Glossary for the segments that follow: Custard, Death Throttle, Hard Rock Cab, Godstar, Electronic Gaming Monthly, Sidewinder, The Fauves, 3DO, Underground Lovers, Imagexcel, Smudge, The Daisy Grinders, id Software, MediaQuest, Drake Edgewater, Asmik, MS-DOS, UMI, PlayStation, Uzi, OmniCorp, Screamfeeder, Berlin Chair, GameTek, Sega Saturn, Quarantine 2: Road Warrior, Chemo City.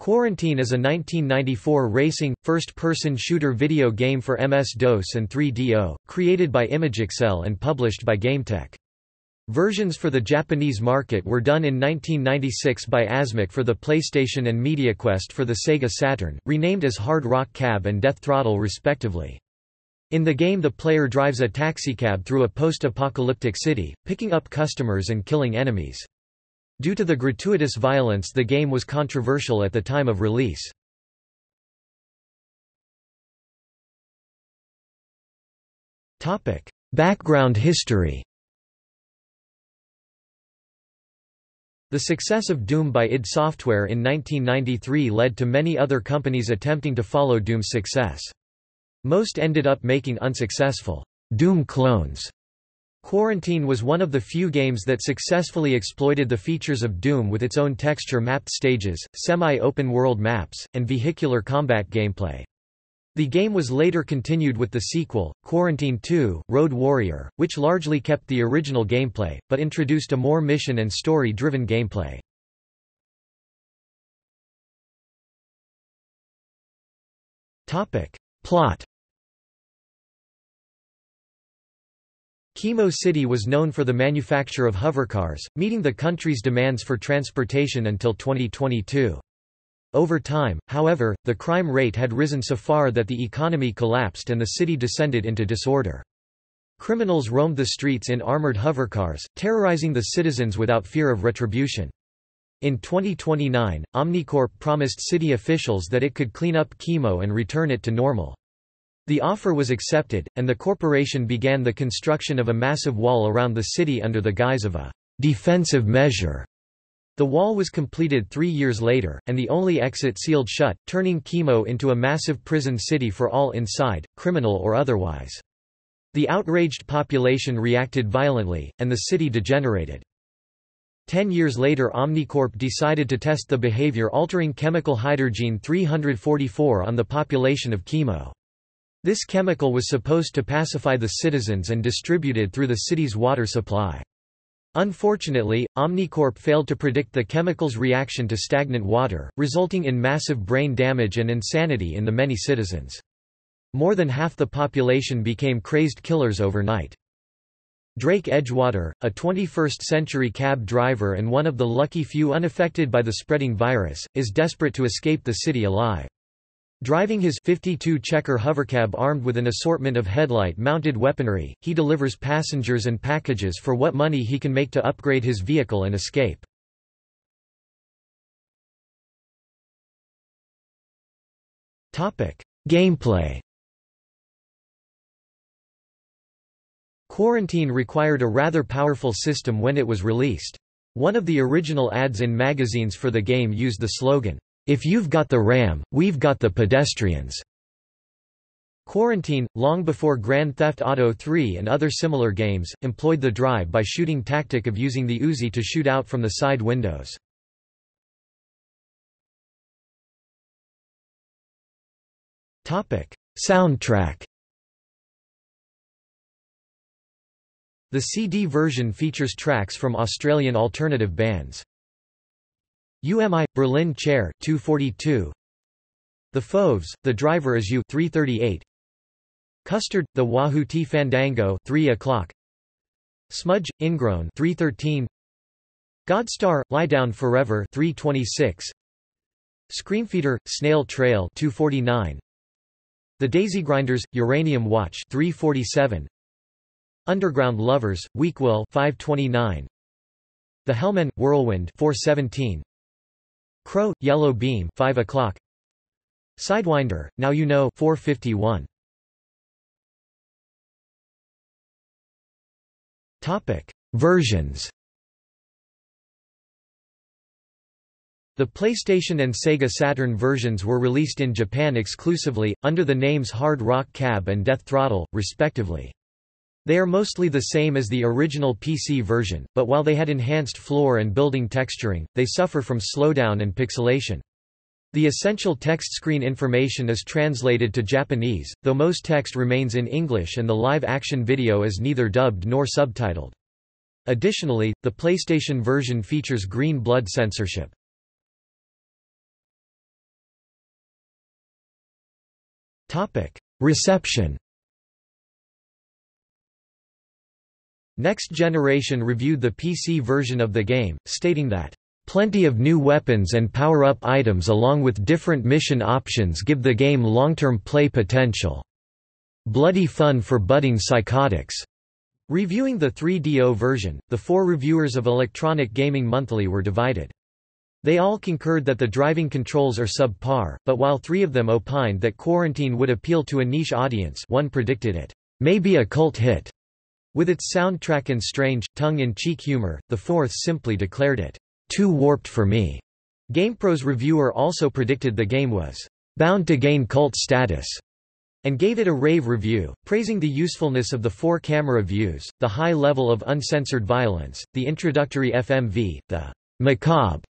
Quarantine is a 1994 racing, first-person shooter video game for MS-DOS and 3DO, created by Imagexcel and published by GameTek. Versions for the Japanese market were done in 1996 by Asmik for the PlayStation and MediaQuest for the Sega Saturn, renamed as Hard Rock Cab and Death Throttle respectively. In the game the player drives a taxicab through a post-apocalyptic city, picking up customers and killing enemies. Due to the gratuitous violence, the game was controversial at the time of release. Topic: Background history. The success of Doom by id Software in 1993 led to many other companies attempting to follow Doom's success. Most ended up making unsuccessful Doom clones. Quarantine was one of the few games that successfully exploited the features of Doom with its own texture-mapped stages, semi-open world maps, and vehicular combat gameplay. The game was later continued with the sequel, Quarantine 2: Road Warrior, which largely kept the original gameplay, but introduced a more mission and story-driven gameplay. Plot. Chemo City was known for the manufacture of hovercars, meeting the country's demands for transportation until 2022. Over time, however, the crime rate had risen so far that the economy collapsed and the city descended into disorder. Criminals roamed the streets in armored hovercars, terrorizing the citizens without fear of retribution. In 2029, OmniCorp promised city officials that it could clean up Chemo and return it to normal. The offer was accepted, and the corporation began the construction of a massive wall around the city under the guise of a defensive measure. The wall was completed 3 years later, and the only exit sealed shut, turning Chemo into a massive prison city for all inside, criminal or otherwise. The outraged population reacted violently, and the city degenerated. 10 years later, OmniCorp decided to test the behavior-altering chemical hydrogen 344 on the population of Chemo. This chemical was supposed to pacify the citizens and distributed through the city's water supply. Unfortunately, OmniCorp failed to predict the chemical's reaction to stagnant water, resulting in massive brain damage and insanity in the many citizens. More than half the population became crazed killers overnight. Drake Edgewater, a 21st-century cab driver and one of the lucky few unaffected by the spreading virus, is desperate to escape the city alive. Driving his 52-checker hovercab armed with an assortment of headlight-mounted weaponry, he delivers passengers and packages for what money he can make to upgrade his vehicle and escape. Gameplay. Quarantine required a rather powerful system when it was released. One of the original ads in magazines for the game used the slogan, "If you've got the ram, we've got the pedestrians." Quarantine, long before Grand Theft Auto 3 and other similar games, employed the drive-by shooting tactic of using the Uzi to shoot out from the side windows. Soundtrack. The CD version features tracks from Australian alternative bands. UMI, Berlin Chair, 242. The Fauves, The Driver Is You, 338. Custard, The Wahoo Tea Fandango, 3 o'clock. Smudge, Ingrown, 313. Godstar, Lie Down Forever, 326. Screamfeeder, Snail Trail, 249. The Daisy Grinders, Uranium Watch, 347. Underground Lovers, Weakwill, 529. The Hellman, Whirlwind, 417. Crow, Yellow Beam, 5 o'clock. Sidewinder, Now You Know, 451. Topic: Versions. The PlayStation and Sega Saturn versions were released in Japan exclusively under the names Hard Rock Cab and Death Throttle, respectively. They are mostly the same as the original PC version, but while they had enhanced floor and building texturing, they suffer from slowdown and pixelation. The essential text screen information is translated to Japanese, though most text remains in English and the live-action video is neither dubbed nor subtitled. Additionally, the PlayStation version features green blood censorship. Reception. Next Generation reviewed the PC version of the game, stating that, "...plenty of new weapons and power-up items along with different mission options give the game long-term play potential. Bloody fun for budding psychotics." Reviewing the 3DO version, the four reviewers of Electronic Gaming Monthly were divided. They all concurred that the driving controls are subpar, but while three of them opined that Quarantine would appeal to a niche audience, one predicted it may be a cult hit. With its soundtrack and strange, tongue-in-cheek humor, the fourth simply declared it too warped for me. GamePro's reviewer also predicted the game was bound to gain cult status, and gave it a rave review, praising the usefulness of the four camera views, the high level of uncensored violence, the introductory FMV, the macabre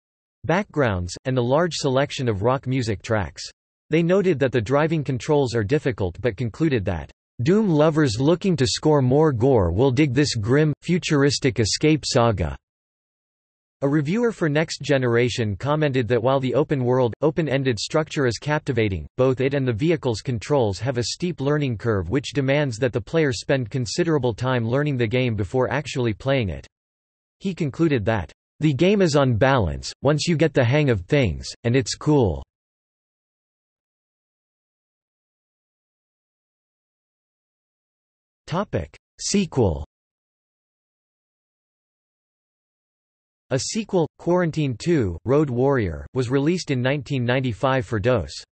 backgrounds, and the large selection of rock music tracks. They noted that the driving controls are difficult but concluded that, "Doom lovers looking to score more gore will dig this grim, futuristic escape saga." A reviewer for Next Generation commented that while the open-world, open-ended structure is captivating, both it and the vehicle's controls have a steep learning curve which demands that the player spend considerable time learning the game before actually playing it. He concluded that, "The game is on balance, once you get the hang of things, and it's cool." Sequel. A sequel, Quarantine 2: Road Warrior, was released in 1995 for DOS.